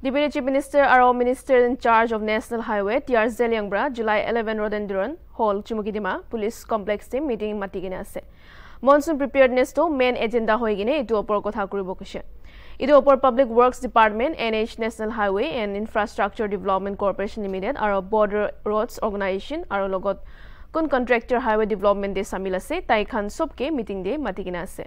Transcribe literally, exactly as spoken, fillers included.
Deputy Chief Minister R O Minister in charge of National Highway T R Zeliang bra July eleventh Rhododendron Hall Chumukidima Police Complex team meeting Matigina ase. Monsoon preparedness to main agenda hoigine etu opor kotha kuribo kise. Etu opor Public Works Department N H National Highway and Infrastructure Development Corporation Limited aro Border Roads Organisation aro logot kun contractor highway development de samil ase tai khan sobke meeting de Matigina ase.